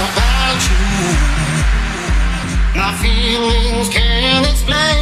about you. My feelings can't explain.